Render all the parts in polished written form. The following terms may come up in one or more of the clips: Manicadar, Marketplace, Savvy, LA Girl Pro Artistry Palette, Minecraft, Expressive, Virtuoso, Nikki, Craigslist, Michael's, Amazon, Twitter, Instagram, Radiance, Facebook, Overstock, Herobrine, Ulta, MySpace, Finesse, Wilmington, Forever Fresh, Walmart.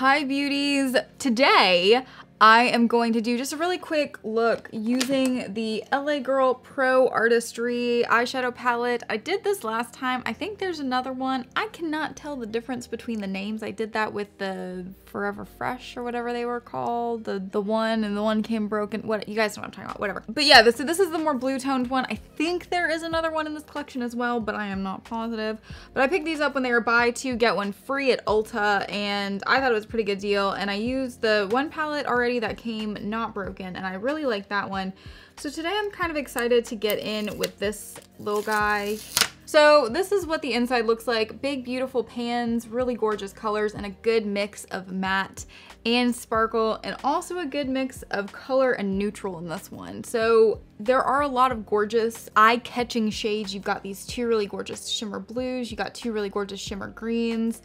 Hi beauties! Today I am going to do just a really quick look using the LA Girl Pro Artistry eyeshadow palette. I did this last time. I think there's another one. I cannot tell the difference between the names. I did that with the Forever Fresh or whatever they were called. The one and the one came broken. What, you guys know what I'm talking about, whatever. But yeah, this is the more blue toned one. I think there is another one in this collection as well, but I am not positive. But I picked these up when they were buy two, get one free at Ulta, and I thought it was a pretty good deal. And I used the one palette already that came not broken, and I really like that one. So today I'm kind of excited to get in with this little guy. So this is what the inside looks like. Big, beautiful pans, really gorgeous colors, and a good mix of matte and sparkle, and also a good mix of color and neutral in this one. So there are a lot of gorgeous eye-catching shades. You've got these two really gorgeous shimmer blues. You got two really gorgeous shimmer greens.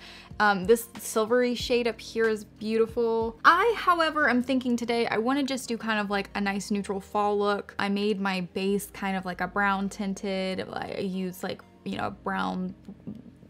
This silvery shade up here is beautiful. I, however, am thinking today I want to just do kind of like a nice neutral fall look. I made my base kind of like a brown tinted. I used like, you know, brown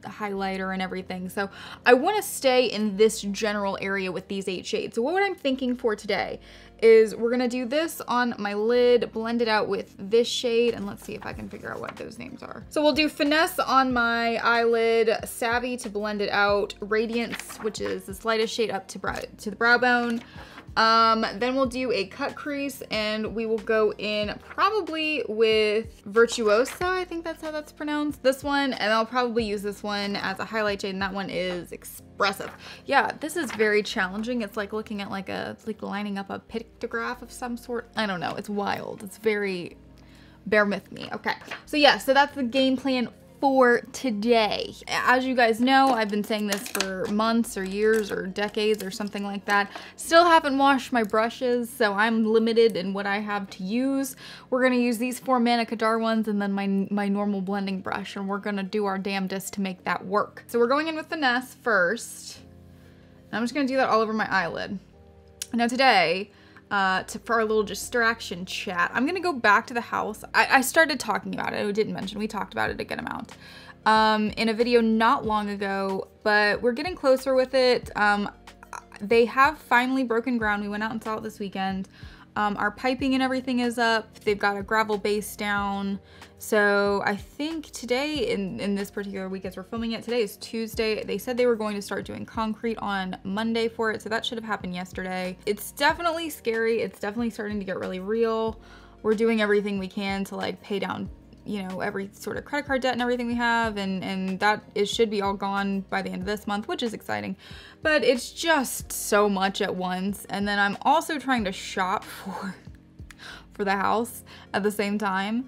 highlighter and everything. So I want to stay in this general area with these 8 shades. So what I'm thinking for today is we're going to do this on my lid, blend it out with this shade, and let's see if I can figure out what those names are. So we'll do Finesse on my eyelid, Savvy to blend it out, Radiance, which is this lightest shade up to the brow bone. Then we'll do a cut crease, and we will go in probably with Virtuoso, I think that's how that's pronounced, this one, and I'll probably use this one as a highlight shade, and that one is Expressive. Yeah, this is very challenging. It's like looking at like a, it's like lining up a pictograph of some sort. I don't know, it's wild. It's very, bear with me. Okay, so yeah, so that's the game plan for today. As you guys know, I've been saying this for months or years or decades or something like that. Still haven't washed my brushes, so I'm limited in what I have to use. We're gonna use these 4 Manicadar ones and then my normal blending brush, and we're gonna do our damnedest to make that work. So we're going in with Finesse first. And I'm just gonna do that all over my eyelid. Now today, for our little distraction chat, I'm gonna go back to the house. I started talking about it. I didn't mention, we talked about it a good amount in a video not long ago, but we're getting closer with it. They have finally broken ground. We went out and saw it this weekend. Our piping and everything is up. They've got a gravel base down. So I think today, in this particular week as we're filming it, today is Tuesday. They said they were going to start doing concrete on Monday for it, so that should have happened yesterday. It's definitely scary. It's definitely starting to get really real. We're doing everything we can to like pay down, you know, every sort of credit card debt and everything we have, and that it should be all gone by the end of this month, which is exciting. But it's just so much at once. And then I'm also trying to shop for the house at the same time.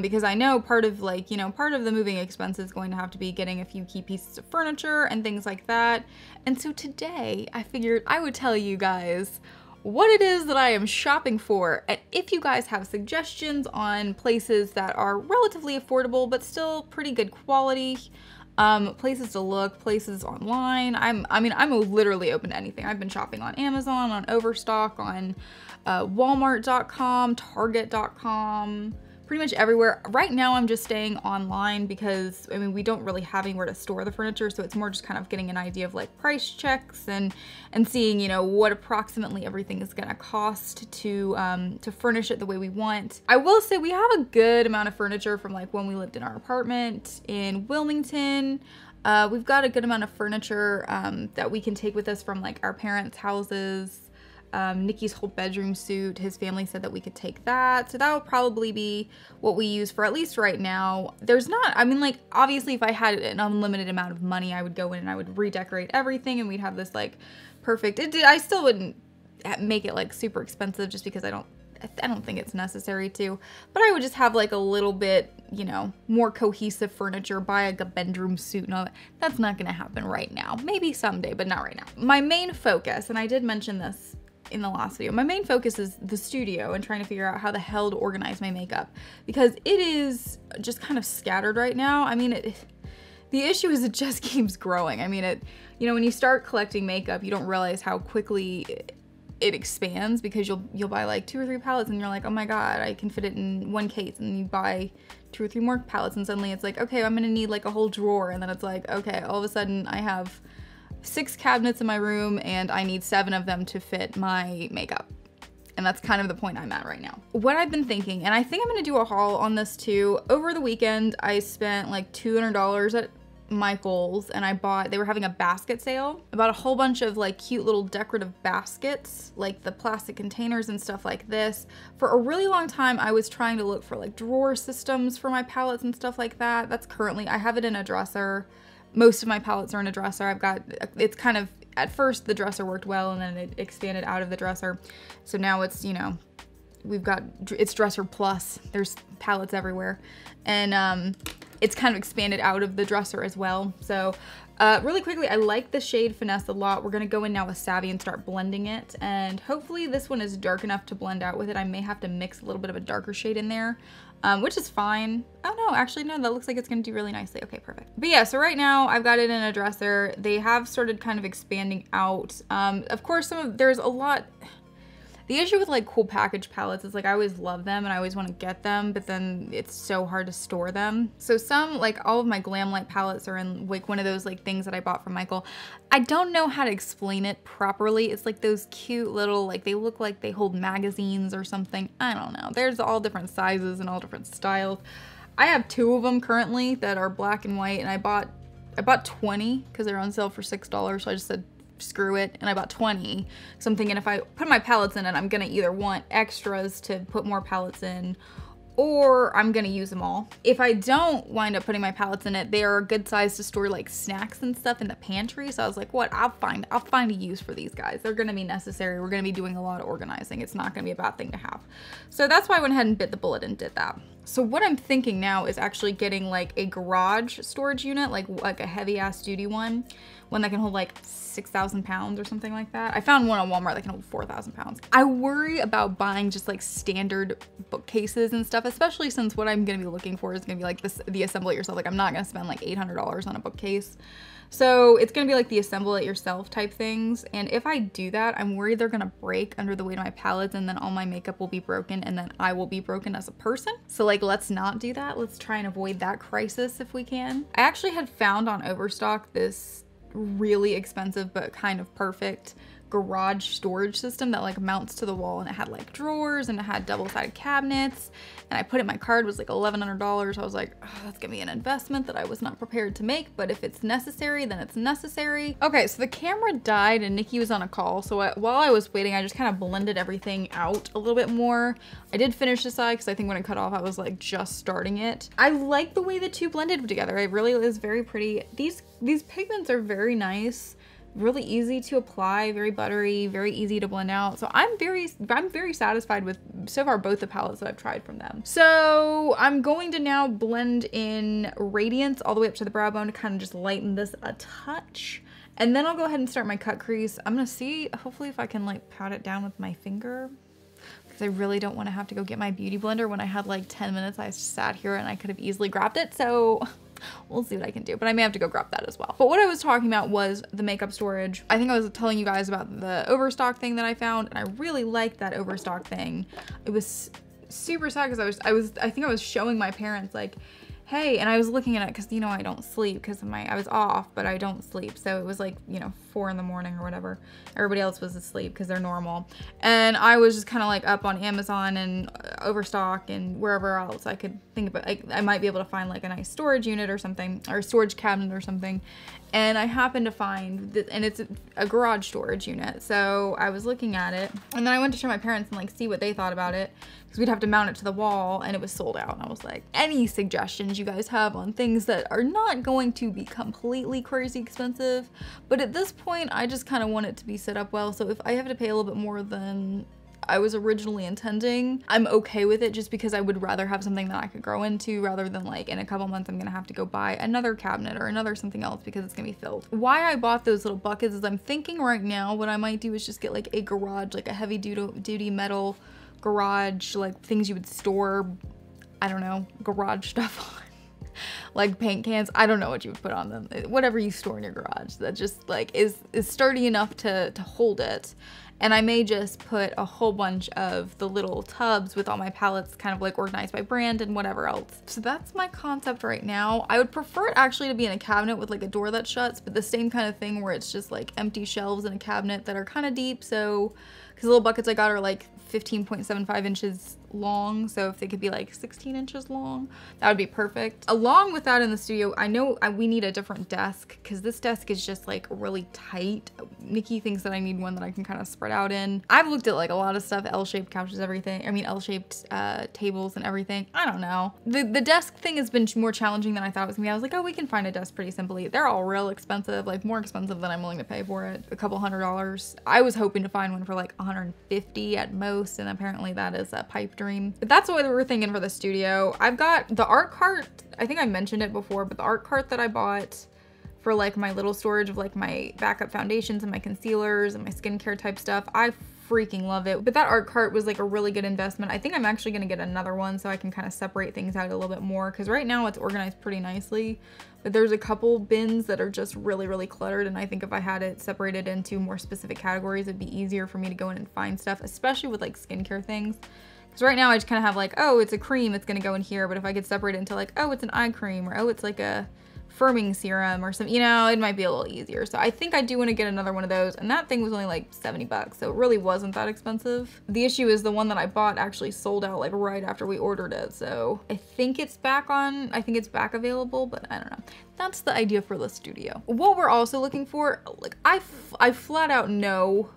Because I know part of like, you know, part of the moving expense is going to have to be getting a few key pieces of furniture and things like that. And so today I figured I would tell you guys what it is that I am shopping for. And if you guys have suggestions on places that are relatively affordable, but still pretty good quality, places to look, places online. I mean, I'm literally open to anything. I've been shopping on Amazon, on Overstock, on Walmart.com, Target.com, pretty much everywhere. Right now I'm just staying online because, I mean, we don't really have anywhere to store the furniture, so it's more just kind of getting an idea of like price checks and seeing, you know, what approximately everything is gonna cost to furnish it the way we want. I will say we have a good amount of furniture from like when we lived in our apartment in Wilmington. We've got a good amount of furniture that we can take with us from like our parents' houses. Nikki's whole bedroom suit, his family said that we could take that. So that'll probably be what we use for at least right now. There's not, I mean, like, obviously if I had an unlimited amount of money, I would go in and I would redecorate everything and we'd have this like perfect, I still wouldn't make it like super expensive just because I don't think it's necessary to, but I would just have like a little bit, you know, more cohesive furniture, buy like a bedroom suit and all that. That's not gonna happen right now. Maybe someday, but not right now. My main focus, and I did mention this in the last video, my main focus is the studio and trying to figure out how the hell to organize my makeup because it is just kind of scattered right now. I mean, the issue is it just keeps growing. I mean, you know, when you start collecting makeup, you don't realize how quickly it expands because you'll buy like 2 or 3 palettes and you're like, oh my God, I can fit it in one case. And you buy 2 or 3 more palettes and suddenly it's like, okay, I'm gonna need like a whole drawer. And then it's like, okay, all of a sudden I have 6 cabinets in my room and I need 7 of them to fit my makeup. And that's kind of the point I'm at right now. What I've been thinking, and I think I'm gonna do a haul on this too. Over the weekend, I spent like $200 at Michael's and I bought, they were having a basket sale. I bought a whole bunch of like cute little decorative baskets, like the plastic containers and stuff like this. For a really long time, I was trying to look for like drawer systems for my palettes and stuff like that. That's currently, I have it in a dresser. Most of my palettes are in a dresser. I've got, it's kind of, at first the dresser worked well and then it expanded out of the dresser. So now it's, you know, we've got, it's dresser plus, there's palettes everywhere. And it's kind of expanded out of the dresser as well. So really quickly, I like the shade Finesse a lot. We're gonna go in now with Savvy and start blending it. And hopefully this one is dark enough to blend out with it. I may have to mix a little bit of a darker shade in there. Which is fine. Oh no, actually no, that looks like it's gonna do really nicely. Okay, perfect. But yeah, so right now I've got it in a dresser. They have started kind of expanding out. Of course, there's a lot. The issue with like cool package palettes is like I always love them and I always want to get them, but then it's so hard to store them. So some, like all of my Glam Light palettes are in like one of those like things that I bought from Michael. I don't know how to explain it properly. It's like those cute little, like they look like they hold magazines or something. I don't know. There's all different sizes and all different styles. I have 2 of them currently that are black and white, and I bought 20 because they're on sale for $6. So I just said, screw it, and I bought 20. So I'm thinking if I put my palettes in it, I'm gonna either want extras to put more palettes in, or I'm gonna use them all. If I don't wind up putting my palettes in it, they are a good size to store like snacks and stuff in the pantry. So I was like, what, I'll find a use for these guys. They're gonna be necessary. We're gonna be doing a lot of organizing. It's not gonna be a bad thing to have. So that's why I went ahead and bit the bullet and did that. So what I'm thinking now is actually getting like a garage storage unit, like a heavy ass duty one that can hold like 6,000 pounds or something like that. I found one on Walmart that can hold 4,000 pounds. I worry about buying just like standard bookcases and stuff, especially since what I'm gonna be looking for is gonna be like this, the assemble it yourself. Like I'm not gonna spend like $800 on a bookcase. So it's gonna be like the assemble it yourself type things. And if I do that, I'm worried they're gonna break under the weight of my palettes and then all my makeup will be broken and then I will be broken as a person. So like, let's not do that. Let's try and avoid that crisis if we can. I actually had found on Overstock this really expensive but kind of perfect garage storage system that like mounts to the wall, and it had like drawers and it had double-sided cabinets, and I put in my card, was like $1,100. I was like, oh, that's gonna be an investment that I was not prepared to make, but if it's necessary, then it's necessary. Okay, so the camera died and Nikki was on a call, so while I was waiting, I just kind of blended everything out a little bit more. I did finish this eye because I think when it cut off, I was like just starting it. I like the way the two blended together. It really is very pretty. These pigments are very nice. Really easy to apply, very buttery, very easy to blend out. So I'm very satisfied with so far both the palettes that I've tried from them. So I'm going to now blend in Radiance all the way up to the brow bone to kind of just lighten this a touch. And then I'll go ahead and start my cut crease. I'm gonna see, hopefully if I can like pat it down with my finger, because I really don't want to have to go get my beauty blender when I had like 10 minutes. I sat here and I could have easily grabbed it. So we'll see what I can do, but I may have to go grab that as well. But what I was talking about was the makeup storage. I think I was telling you guys about the Overstock thing that I found, and I really liked that Overstock thing. It was super sad because I think I was showing my parents like, hey, and I was looking at it because, you know, I don't sleep because I was off, but I don't sleep. So it was like, you know, 4 in the morning or whatever. Everybody else was asleep because they're normal. And I was just kind of like up on Amazon and Overstock and wherever else I could think about, like I might be able to find like a nice storage unit or something, or storage cabinet or something. And I happened to find, and it's a garage storage unit. So I was looking at it, and then I went to show my parents and like see what they thought about it, because we'd have to mount it to the wall, and it was sold out. And I was like, any suggestions you guys have on things that are not going to be completely crazy expensive? But at this point, I just kind of want it to be set up well. So if I have to pay a little bit more than I was originally intending, I'm okay with it, just because I would rather have something that I could grow into rather than like in a couple months I'm gonna have to go buy another cabinet or another something else because it's gonna be filled. Why I bought those little buckets is I'm thinking right now what I might do is just get like a garage, like a heavy duty metal garage, like things you would store, I don't know, garage stuff on. like paint cans. I don't know what you would put on them. Whatever you store in your garage that just like is sturdy enough to hold it. And I may just put a whole bunch of the little tubs with all my palettes kind of like organized by brand and whatever else. So that's my concept right now. I would prefer it actually to be in a cabinet with like a door that shuts, but the same kind of thing where it's just like empty shelves in a cabinet that are kind of deep. So, because the little buckets I got are like 15.75 inches long. So if they could be like 16 inches long, that would be perfect. Along with that in the studio, I know we need a different desk because this desk is just like really tight. Nikki thinks that I need one that I can kind of spread out in. I've looked at like a lot of stuff, L-shaped couches, everything. I mean, L-shaped tables and everything. I don't know. The desk thing has been more challenging than I thought it was gonna be. I was like, oh, we can find a desk pretty simply. They're all real expensive, like more expensive than I'm willing to pay for it. A couple $100s. I was hoping to find one for like 150 at most, and apparently that is a pipe dream. But that's what we're thinking for the studio. I've got the art cart, I think I mentioned it before, but the art cart that I bought for like my little storage of like my backup foundations and my concealers and my skincare type stuff, I freaking love it. But that art cart was like a really good investment. I think I'm actually gonna get another one so I can kind of separate things out a little bit more, because right now it's organized pretty nicely. But there's a couple bins that are just really, really cluttered, and I think if I had it separated into more specific categories, it'd be easier for me to go in and find stuff, especially with like skincare things. Because right now I just kind of have like, oh, it's a cream, it's gonna go in here. But if I could separate it into like, oh, it's an eye cream, or oh, it's like a firming serum or something, you know, it might be a little easier. So I think I do want to get another one of those. And that thing was only like 70 bucks. So it really wasn't that expensive. The issue is the one that I bought actually sold out like right after we ordered it. So I think it's back on, I think it's back available, but I don't know. That's the idea for the studio. What we're also looking for, like I flat out know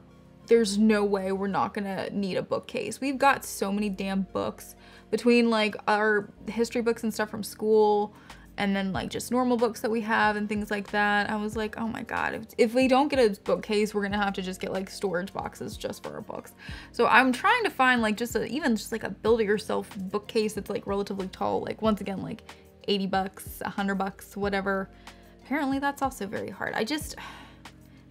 there's no way we're not gonna need a bookcase. We've got so many damn books between like our history books and stuff from school, and then like just normal books that we have and things like that. I was like, oh my God, if we don't get a bookcase, we're gonna have to just get like storage boxes just for our books. So I'm trying to find like just even just like a build it yourself bookcase that's like relatively tall, like once again, like 80 bucks, 100 bucks, whatever. Apparently that's also very hard.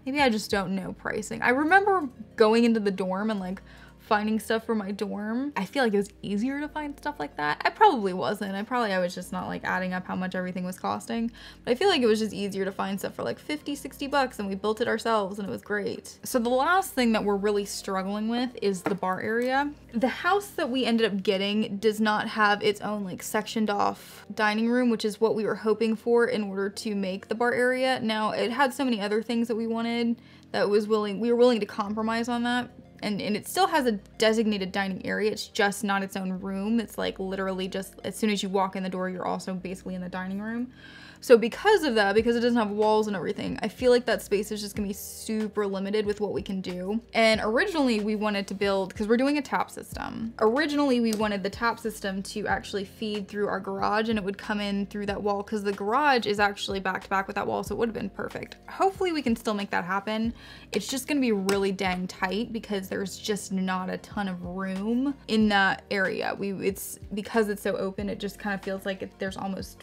Maybe I just don't know pricing. I remember going into the dorm and like finding stuff for my dorm. I feel like it was easier to find stuff like that. I probably wasn't. I was just not like adding up how much everything was costing. But I feel like it was just easier to find stuff for like 50, 60 bucks, and we built it ourselves and it was great. So the last thing that we're really struggling with is the bar area. The house that we ended up getting does not have its own like sectioned off dining room, which is what we were hoping for in order to make the bar area. Now it had so many other things that we wanted that we were willing to compromise on that. And it still has a designated dining area. It's just not its own room. It's like literally just as soon as you walk in the door, you're also basically in the dining room. So because of that, because it doesn't have walls and everything, I feel like that space is just gonna be super limited with what we can do. And originally we wanted to build, because we're doing a tap system. Originally we wanted the tap system to actually feed through our garage, and it would come in through that wall because the garage is actually back to back with that wall. So it would have been perfect. Hopefully we can still make that happen. It's just gonna be really dang tight because there's just not a ton of room in that area. Because it's so open, it just kind of feels like there's almost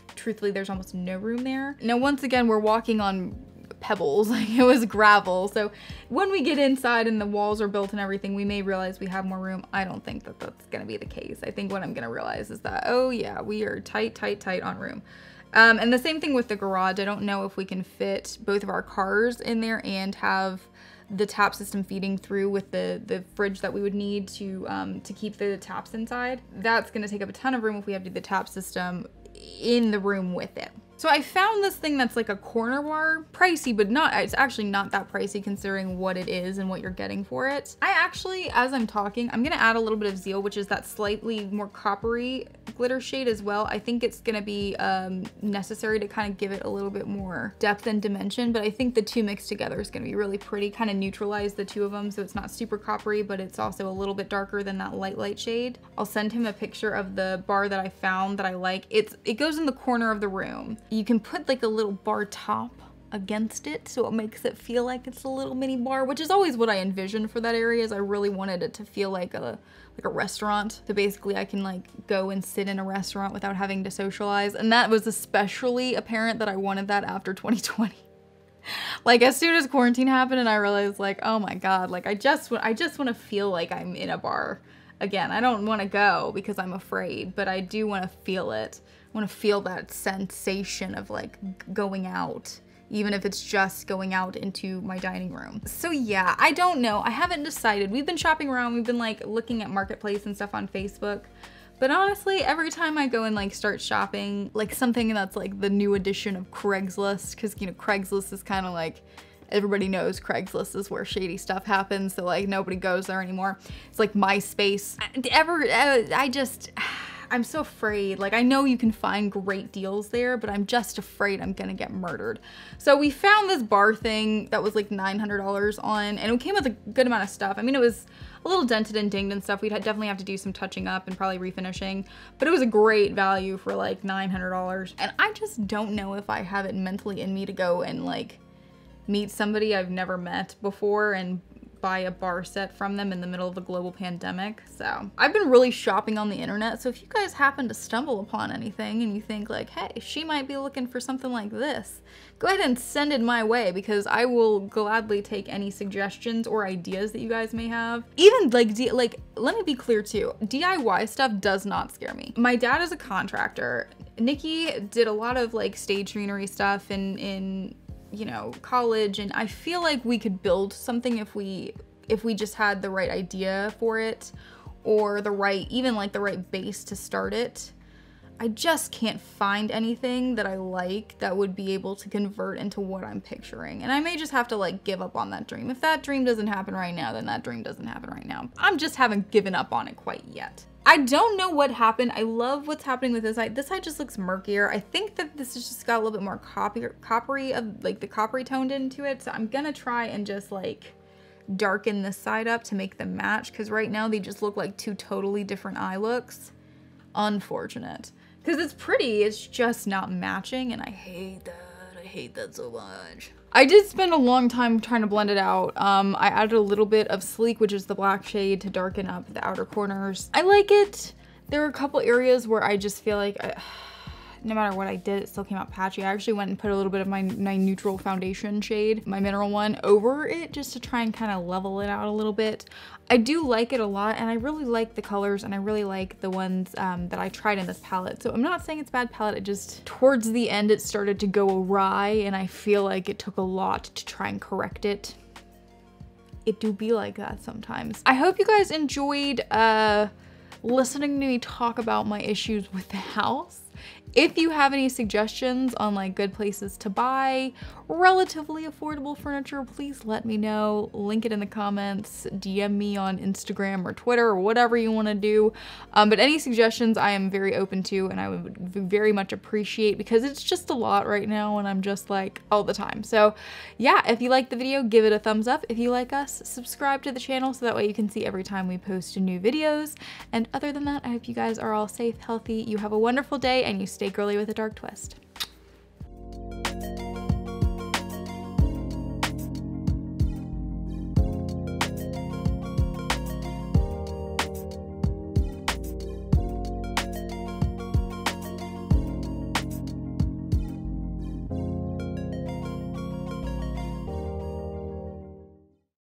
no room there. Now, once again, we're walking on pebbles, like it was gravel. So when we get inside and the walls are built and everything, we may realize we have more room. I don't think that that's gonna be the case. I think what I'm gonna realize is that, oh yeah, we are tight, tight, tight on room. And the same thing with the garage. I don't know if we can fit both of our cars in there and have the tap system feeding through with the fridge that we would need to keep the taps inside. That's gonna take up a ton of room if we have to do the tap system in the room with it. So I found this thing that's like a corner bar, pricey, but it's actually not that pricey considering what it is and what you're getting for it. I actually, as I'm talking, I'm gonna add a little bit of Zeal, which is that slightly more coppery glitter shade as well. I think it's gonna be necessary to kind of give it a little bit more depth and dimension, but I think the two mixed together is gonna be really pretty, kind of neutralize the two of them. So it's not super coppery, but it's also a little bit darker than that light shade. I'll send him a picture of the bar that I found that I like. It goes in the corner of the room. You can put like a little bar top against it, so it makes it feel like it's a little mini bar, which is always what I envisioned for that area. Is I really wanted it to feel like a restaurant. So basically I can like go and sit in a restaurant without having to socialize. And that was especially apparent that I wanted that after 2020. Like as soon as quarantine happened and I realized like, oh my God, like I just want to feel like I'm in a bar again. I don't want to go because I'm afraid, but I do want to feel it. want to feel that sensation of like going out, even if it's just going out into my dining room. So yeah, I don't know. I haven't decided. We've been shopping around. We've been like looking at Marketplace and stuff on Facebook. But honestly, every time I go and like start shopping, like something that's like the new edition of Craigslist, because you know, Craigslist is kind of like, everybody knows Craigslist is where shady stuff happens. So like nobody goes there anymore. It's like MySpace. I'm so afraid. Like I know you can find great deals there, but I'm just afraid I'm gonna get murdered. So we found this bar thing that was like $900 on, and it came with a good amount of stuff. I mean, it was a little dented and dinged and stuff. We'd definitely have to do some touching up and probably refinishing, but it was a great value for like $900. And I just don't know if I have it mentally in me to go and like meet somebody I've never met before and buy a bar set from them in the middle of a global pandemic. So I've been really shopping on the internet. So if you guys happen to stumble upon anything and you think like, hey, she might be looking for something like this, go ahead and send it my way, because I will gladly take any suggestions or ideas that you guys may have. Even like let me be clear too, DIY stuff does not scare me. My dad is a contractor. Nikki did a lot of like stage scenery stuff in you know, college, and I feel like we could build something if we just had the right idea for it, or the right, even like the right base to start it. I just can't find anything that I like that would be able to convert into what I'm picturing. And I may just have to like give up on that dream. If that dream doesn't happen right now, then that dream doesn't happen right now. I just haven't given up on it quite yet. I don't know what happened. I love what's happening with this eye. This eye just looks murkier. I think that this has just got a little bit more coppery of like the coppery toned into it. So I'm gonna try and just like darken this side up to make them match, because right now they just look like two totally different eye looks. Unfortunate. Because it's pretty, it's just not matching, and I hate that. I hate that so much. I did spend a long time trying to blend it out. I added a little bit of Sleek, which is the black shade, to darken up the outer corners. I like it. There are a couple areas where I just feel like no matter what I did, it still came out patchy. I actually went and put a little bit of my neutral foundation shade, my mineral one, over it just to try and kind of level it out a little bit. I do like it a lot, and I really like the colors, and I really like the ones that I tried in this palette. So I'm not saying it's a bad palette, it just, towards the end, it started to go awry, and I feel like it took a lot to try and correct it. It do be like that sometimes. I hope you guys enjoyed listening to me talk about my issues with the house. If you have any suggestions on like good places to buy relatively affordable furniture, please let me know. Link it in the comments, DM me on Instagram or Twitter or whatever you want to do. But any suggestions I am very open to, and I would very much appreciate, because it's just a lot right now and I'm just like all the time. So yeah, if you like the video, give it a thumbs up. If you like us, subscribe to the channel so that way you can see every time we post new videos. And other than that, I hope you guys are all safe, healthy, you have a wonderful day, and you stay girly with a dark twist.